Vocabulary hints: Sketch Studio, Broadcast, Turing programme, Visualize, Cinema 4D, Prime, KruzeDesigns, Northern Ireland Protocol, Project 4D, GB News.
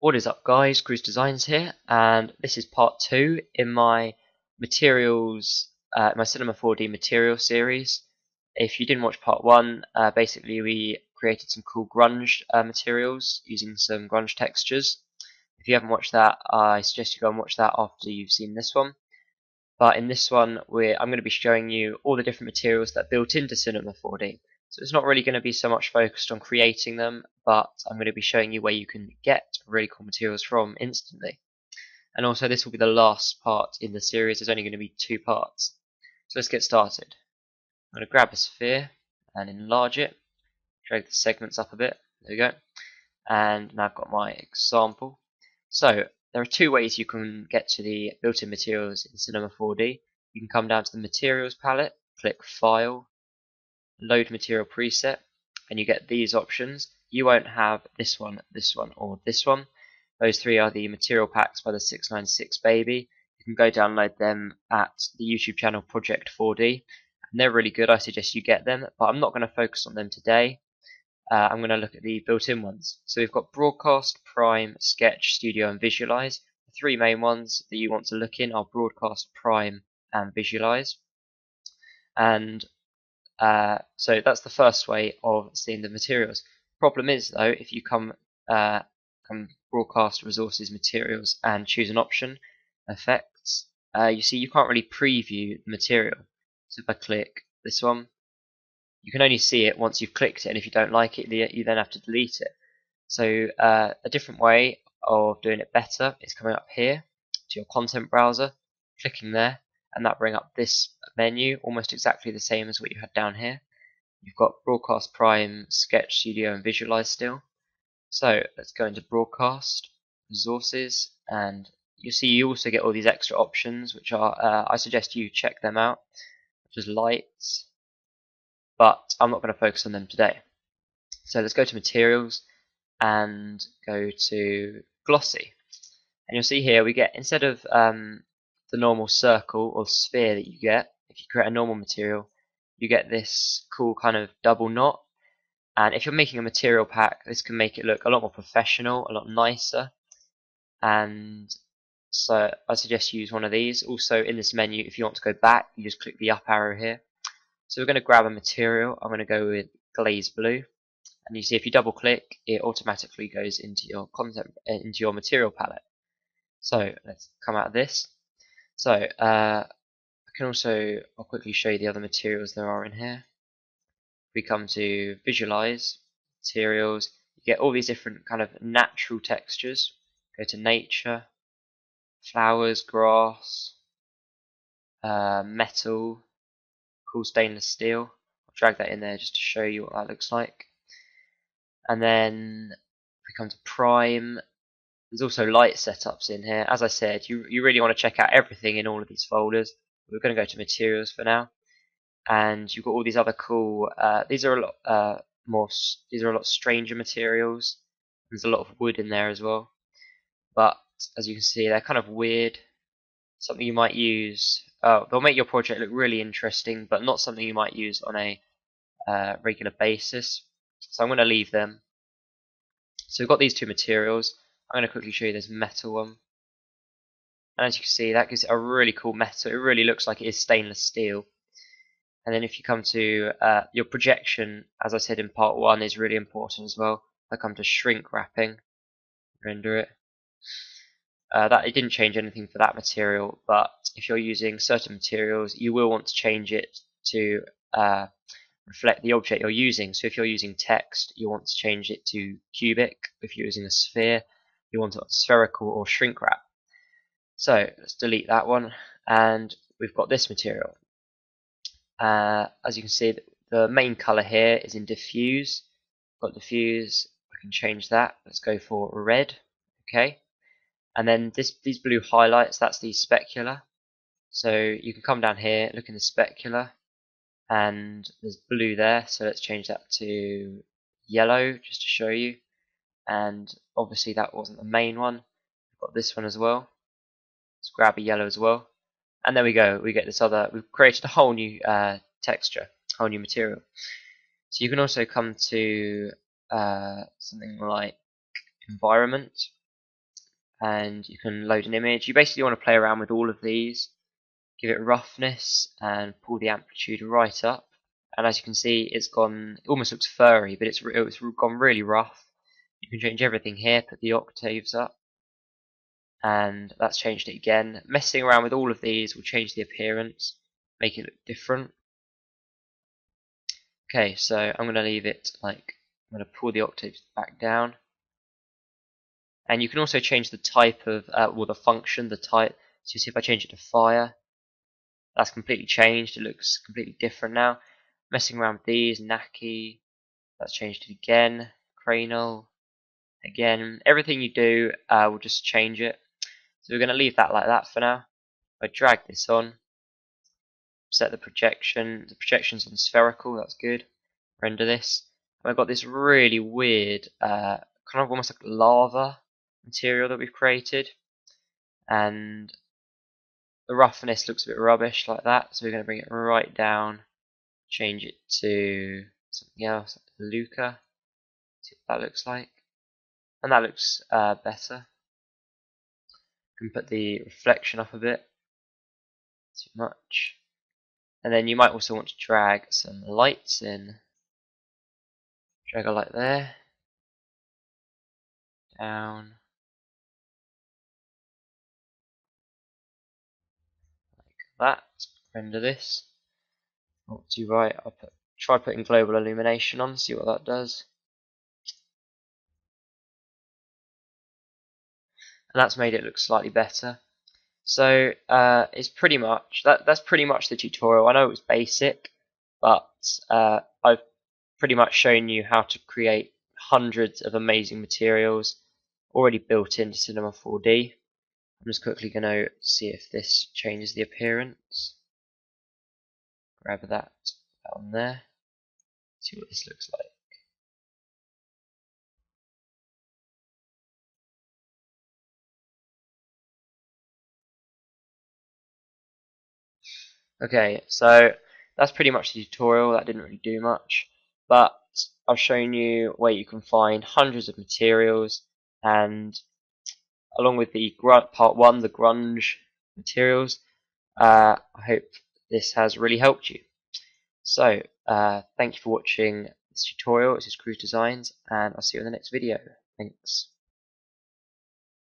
What is up, guys? KruzeDesigns here, and this is part 2 in my materials, my Cinema 4D material series. If you didn't watch part 1, basically we created some cool grunge materials using some grunge textures. If you haven't watched that, I suggest you go and watch that after you've seen this one. But in this one, I'm going to be showing you all the different materials that are built into Cinema 4D. So it's not really going to be so much focused on creating them, but I'm going to be showing you where you can get really cool materials from instantly. And also this will be the last part in the series. There's only going to be 2 parts. So let's get started. I'm going to grab a sphere and enlarge it. Drag the segments up a bit. There we go. And now I've got my example. So there are 2 ways you can get to the built-in materials in Cinema 4D. You can come down to the materials palette, click File, Load Material Preset, and you get these options. You won't have this one, or this one. Those 3 are the material packs by the 696 baby. You can go download them at the YouTube channel Project 4D, and they're really good. I suggest you get them, but I'm not going to focus on them today. I'm going to look at the built-in ones. So we've got Broadcast, Prime, Sketch, Studio, and Visualize. The 3 main ones that you want to look in are Broadcast, Prime, and Visualize. And so that's the first way of seeing the materials. Problem is, though, if you come Broadcast, Resources, Materials, and choose an option, Effects, you see you can't really preview the material. So if I click this one, you can only see it once you've clicked it, and if you don't like it, you then have to delete it. So a different way of doing it better is coming up here to your content browser, clicking there, and that bring up this menu, almost exactly the same as what you had down here. You've got Broadcast, Prime, Sketch Studio, and Visualize still. So let's go into Broadcast, Resources, and you'll see you also get all these extra options, which are I suggest you check them out, which is Lights. But I'm not going to focus on them today. So let's go to Materials and go to Glossy. And you'll see here we get, instead of the normal circle or sphere that you get, if you create a normal material, you get this cool kind of double knot. And if you're making a material pack, this can make it look a lot more professional, a lot nicer. And so I suggest you use one of these. Also in this menu, if you want to go back, you just click the up arrow here. So we're going to grab a material. I'm going to go with glaze blue, and you see if you double click, it automatically goes into your content, into your material palette. So let's come out of this. So I'll quickly show you the other materials there are in here. We come to Visualize Materials. You get all these different kind of natural textures. Go to Nature, Flowers, Grass, Metal. Cool stainless steel. I'll drag that in there just to show you what that looks like. And then if we come to Prime, there's also light setups in here. As I said, you really want to check out everything in all of these folders. We're going to go to Materials for now, and you've got all these other cool. These are a lot stranger materials. There's a lot of wood in there as well, but as you can see, they're kind of weird. Something you might use. They'll make your project look really interesting, but not something you might use on a regular basis. So I'm going to leave them. So we've got these 2 materials. I'm going to quickly show you this metal one. And as you can see, that gives it a really cool metal. It really looks like it is stainless steel. And then if you come to your projection, as I said in part 1, is really important as well. If I come to shrink wrapping, render it. It didn't change anything for that material, but if you're using certain materials, you will want to change it to reflect the object you're using. So if you're using text, you want to change it to cubic. If you're using a sphere, you want it on spherical or shrink wrap. So let's delete that one, and we've got this material. As you can see, the main color here is in diffuse. Got diffuse. I can change that. Let's go for red. Okay. And then these blue highlights, that's the specular. So you can come down here, look in the specular, and there's blue there. So let's change that to yellow just to show you. And obviously that wasn't the main one. We've got this one as well. Let's grab a yellow as well. And there we go. We get this other. We've created a whole new texture, a whole new material. So you can also come to something like environment, and you can load an image. You basically want to play around with all of these, give it roughness and pull the amplitude right up, and as you can see it's gone, it almost looks furry, but it's gone really rough. You can change everything here, put the octaves up, and that's changed it again. Messing around with all of these will change the appearance, make it look different. Okay, so I'm going to leave it like, I'm going to pull the octaves back down. And you can also change the type of, well, the function, the type. So you see if I change it to fire, that's completely changed. It looks completely different now. Messing around with these, Naki, that's changed it again. Cranal, again. Everything you do will just change it. So we're going to leave that like that for now. I drag this on, set the projection. The projection's on spherical, that's good. Render this. And I've got this really weird, kind of almost like lava material that we've created, and the roughness looks a bit rubbish like that, so we're going to bring it right down, change it to something else, like Luca, see what that looks like, and that looks better. You can put the reflection up a bit, too much, and then you might also want to drag some lights in, drag a light there, down, like that. Render this. What do you write? I'll try putting global illumination on, see what that does. And that's made it look slightly better. So it's pretty much that. That's pretty much the tutorial. I know it was basic, but I've pretty much shown you how to create hundreds of amazing materials already built into Cinema 4D. I'm just quickly going to see if this changes the appearance. Grab that on there. See what this looks like. Okay, so that's pretty much the tutorial. That didn't really do much, but I've shown you where you can find hundreds of materials, and along with the part 1, the grunge materials, I hope this has really helped you. So thank you for watching this tutorial. This is KruzeDesigns, and I'll see you in the next video. Thanks.